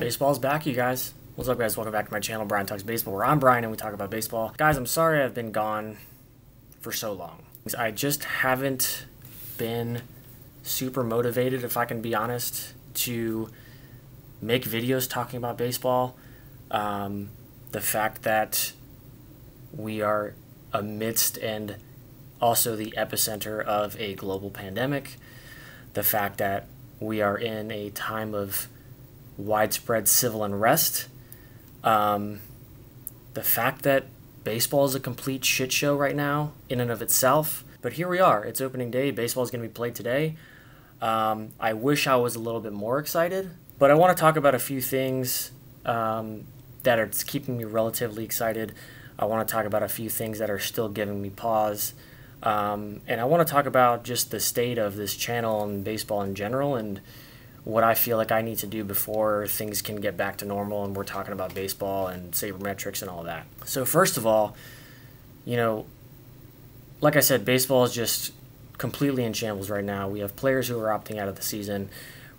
Baseball's back, you guys. What's up, guys? Welcome back to my channel, Brian Talks Baseball, where I'm Brian and we talk about baseball. Guys, I'm sorry I've been gone for so long. I just haven't been super motivated, if I can be honest, to make videos talking about baseball. The fact that we are amidst and also the epicenter of a global pandemic, the fact that we are in a time of widespread civil unrest, the fact that baseball is a complete shit show right now in and of itself. But here we are, it's opening day, baseball is going to be played today. I wish I was a little bit more excited, but I want to talk about a few things that are keeping me relatively excited. I want to talk about a few things that are still giving me pause. And I want to talk about just the state of this channel and baseball in general and what I feel like I need to do before things can get back to normal and we're talking about baseball and sabermetrics and all that. So first of all, you know, like I said, baseball is just completely in shambles right now. We have players who are opting out of the season.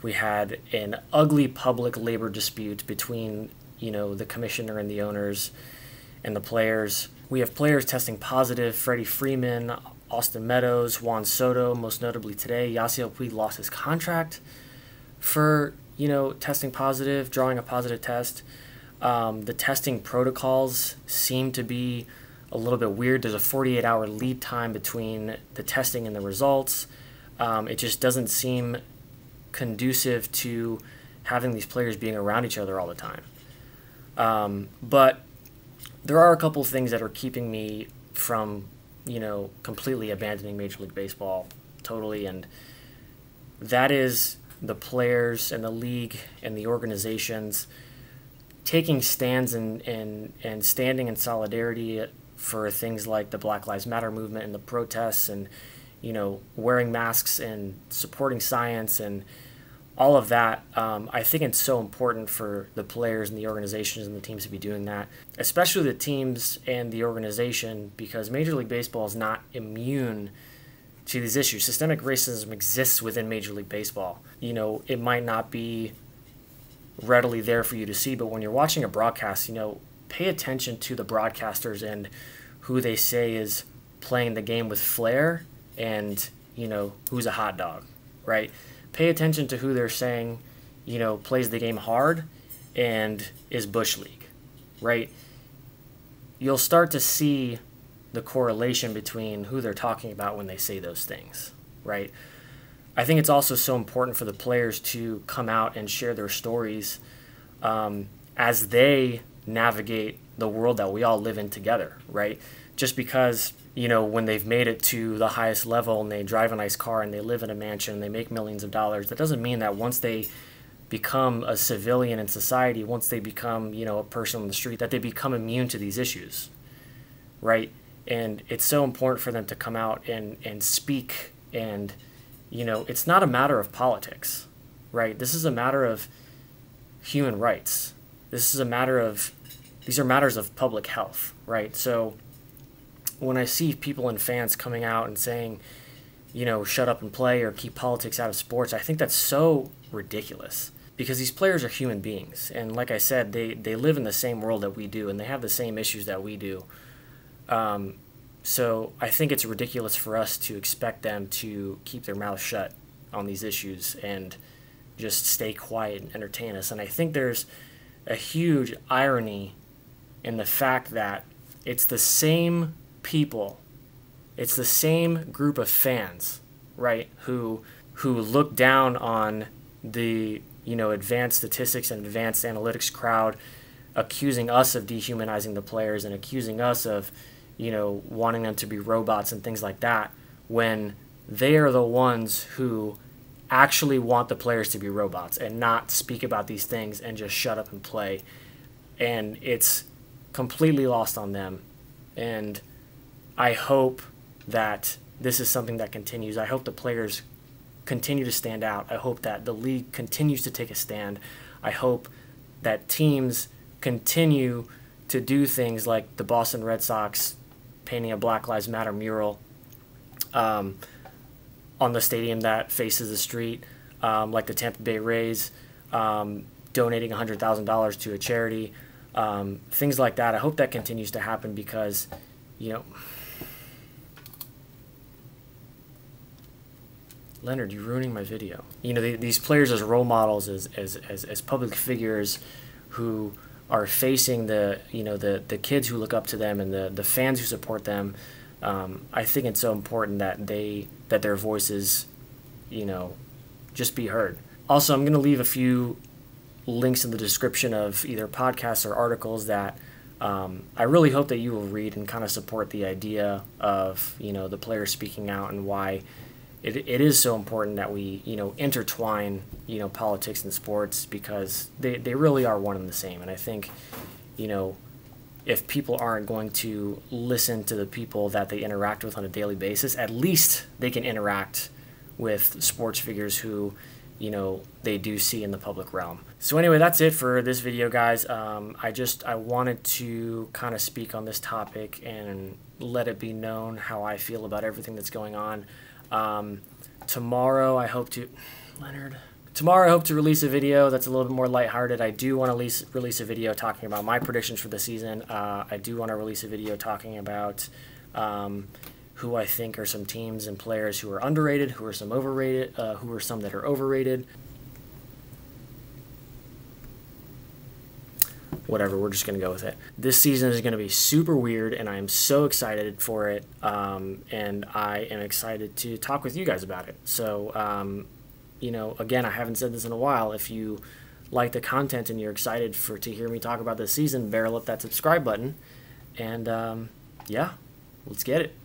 We had an ugly public labor dispute between, you know, the commissioner and the owners and the players. We have players testing positive, Freddie Freeman, Austin Meadows, Juan Soto, most notably today. Yasiel Puig lost his contract for, you know, testing positive, drawing a positive test. The testing protocols seem to be a little bit weird. There's a 48-hour lead time between the testing and the results. It just doesn't seem conducive to having these players being around each other all the time. But there are a couple things that are keeping me from, you know, completely abandoning Major League Baseball totally, and that is the players and the league and the organizations taking stands and standing in solidarity for things like the Black Lives Matter movement and the protests and, you know, wearing masks and supporting science and all of that. I think it's so important for the players and the organizations and the teams to be doing that, especially the teams and the organization, because Major League Baseball is not immune to these issues. Systemic racism exists within Major League Baseball. You know, it might not be readily there for you to see, but when you're watching a broadcast, you know, pay attention to the broadcasters and who they say is playing the game with flair and, you know, who's a hot dog, right? Pay attention to who they're saying, you know, plays the game hard and is Bush League, right? You'll start to see the correlation between who they're talking about when they say those things, right? I think it's also so important for the players to come out and share their stories as they navigate the world that we all live in together, right? Just because, you know, when they've made it to the highest level and they drive a nice car and they live in a mansion and they make millions of dollars, that doesn't mean that once they become a civilian in society, once they become, you know, a person on the street, that they become immune to these issues, right? And it's so important for them to come out and speak. And, you know, it's not a matter of politics, right? This is a matter of human rights. This is a matter of, these are matters of public health, right? So when I see people and fans coming out and saying, you know, shut up and play or keep politics out of sports, I think that's so ridiculous because these players are human beings. And like I said, they live in the same world that we do and they have the same issues that we do. So I think it's ridiculous for us to expect them to keep their mouth shut on these issues and just stay quiet and entertain us. And I think there's a huge irony in the fact that it's the same people, it's the same group of fans, right, who look down on the, you know, advanced statistics and advanced analytics crowd, accusing us of dehumanizing the players and accusing us of, you know, wanting them to be robots and things like that, when they are the ones who actually want the players to be robots and not speak about these things and just shut up and play. And it's completely lost on them. And I hope that this is something that continues. I hope the players continue to stand out. I hope that the league continues to take a stand. I hope that teams continue to do things like the Boston Red Sox painting a Black Lives Matter mural on the stadium that faces the street, like the Tampa Bay Rays, donating $100,000 to a charity, things like that. I hope that continues to happen because, you know, Leonard, you're ruining my video. You know, these players as role models, as public figures who are facing the, you know, the kids who look up to them and the fans who support them. I think it's so important that their voices, you know, just be heard. Also, I'm going to leave a few links in the description of either podcasts or articles that I really hope that you will read and kind of support the idea of, you know, the players speaking out and why it is so important that we, you know, intertwine, you know, politics and sports, because they really are one and the same. And I think, you know, if people aren't going to listen to the people that they interact with on a daily basis, at least they can interact with sports figures who, you know, they do see in the public realm. So anyway, that's it for this video, guys. I wanted to kind of speak on this topic and let it be known how I feel about everything that's going on. Tomorrow I hope to, Leonard, tomorrow I hope to release a video that's a little bit more lighthearted. I do want to release a video talking about my predictions for the season. I do want to release a video talking about who I think are some teams and players who are underrated, who are some overrated, who are some that are overrated. Whatever, we're just gonna go with it. This season is gonna be super weird, and I am so excited for it, and I am excited to talk with you guys about it. So, you know, again, I haven't said this in a while. If you like the content and you're excited to hear me talk about this season, barrel up that subscribe button, and yeah, let's get it.